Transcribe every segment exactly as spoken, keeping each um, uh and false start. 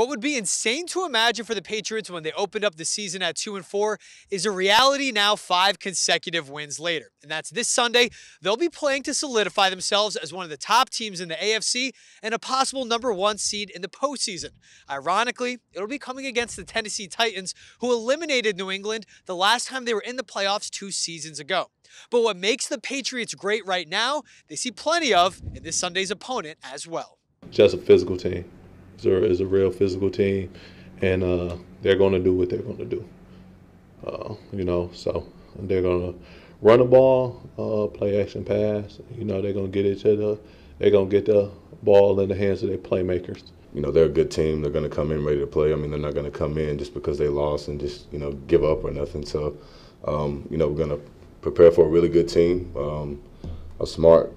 What would be insane to imagine for the Patriots when they opened up the season at two and four is a reality now five consecutive wins later. And that's this Sunday. They'll be playing to solidify themselves as one of the top teams in the A F C and a possible number one seed in the postseason. Ironically, it'll be coming against the Tennessee Titans, who eliminated New England the last time they were in the playoffs two seasons ago. But what makes the Patriots great right now, they see plenty of in this Sunday's opponent as well. Just a physical team. Is a real physical team, and uh, they're going to do what they're going to do. Uh, you know, so they're going to run the ball, uh, play action pass. You know, they're going to get it to the, they're going to get the ball in the hands of their playmakers. You know, they're a good team. They're going to come in ready to play. I mean, they're not going to come in just because they lost and just, you know, give up or nothing. So, um, you know, we're going to prepare for a really good team, um, a smart,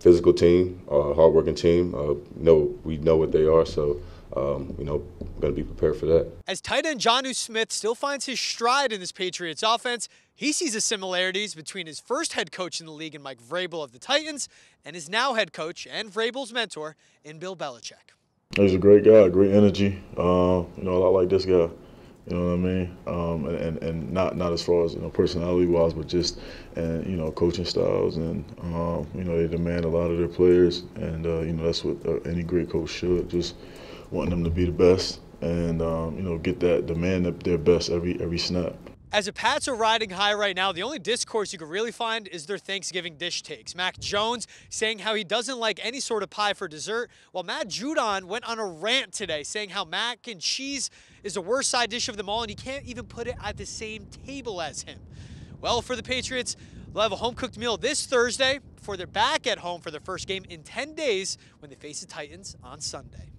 physical team, a uh, hard-working team. Uh, you know, we know what they are, so um, you know, going to be prepared for that. As tight end Jonnu Smith still finds his stride in this Patriots offense, he sees the similarities between his first head coach in the league and Mike Vrabel of the Titans and his now head coach and Vrabel's mentor in Bill Belichick. He's a great guy, great energy. Uh, you know, a lot like this guy. You know what I mean? Um, and, and, and not not as far as, you know, personality-wise, but just, and you know, coaching styles. And, um, you know, they demand a lot of their players. And, uh, you know, that's what uh, any great coach should, just wanting them to be the best and, um, you know, get that, demand their best every every snap. As the Pats are riding high right now, the only discourse you can really find is their Thanksgiving dish takes. Mac Jones saying how he doesn't like any sort of pie for dessert, while Matt Judon went on a rant today saying how mac and cheese is the worst side dish of them all and he can't even put it at the same table as him. Well, for the Patriots, they'll have a home-cooked meal this Thursday before they're back at home for their first game in ten days when they face the Titans on Sunday.